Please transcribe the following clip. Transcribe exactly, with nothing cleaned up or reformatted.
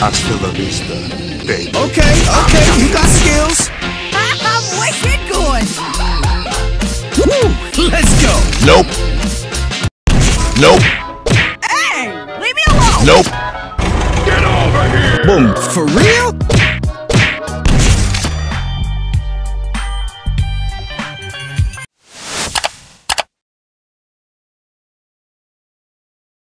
Hasta la vista, baby. Okay, okay, you got skills. I'm wicked good. Woo, let's go. Nope. Nope. Hey, leave me alone. Nope. Get over here. Boom. For real?